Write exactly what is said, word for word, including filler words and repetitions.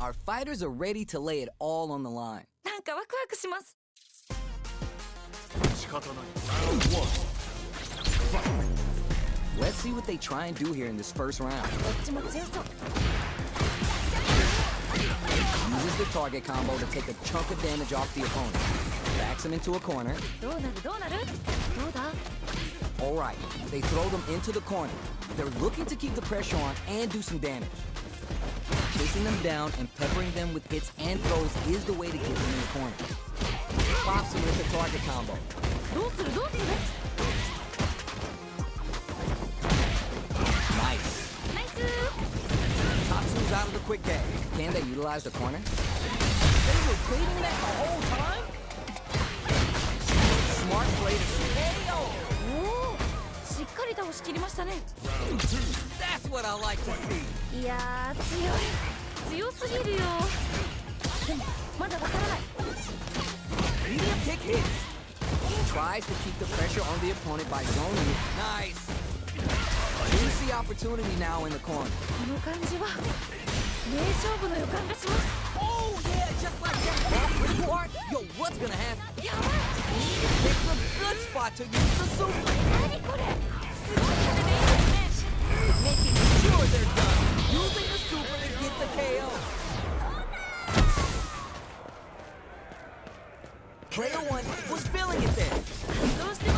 Our fighters are ready to lay it all on the line. Let's see what they try and do here in this first round. Uses the target combo to take a chunk of damage off the opponent. Backs him into a corner. Alright, they throw them into the corner. They're looking to keep the pressure on and do some damage. Chasing them down and peppering them with hits and throws is the way to get them in the corner. Pops him with the target combo. Nice. Topson's out of the quick game. Can they utilize the corner? They were baiting that the whole time? Smart play to K O. That's what I like to see. Yeah, medium kick hits. He tries to keep the pressure on the opponent by zoning it. Nice. You see opportunity now in the corner. Oh yeah, just like that. That's where you are. Yo, what's gonna happen? It's a good spot to use the super. Making sure they're done, using the super to get the K O. Player one was feeling it there. Those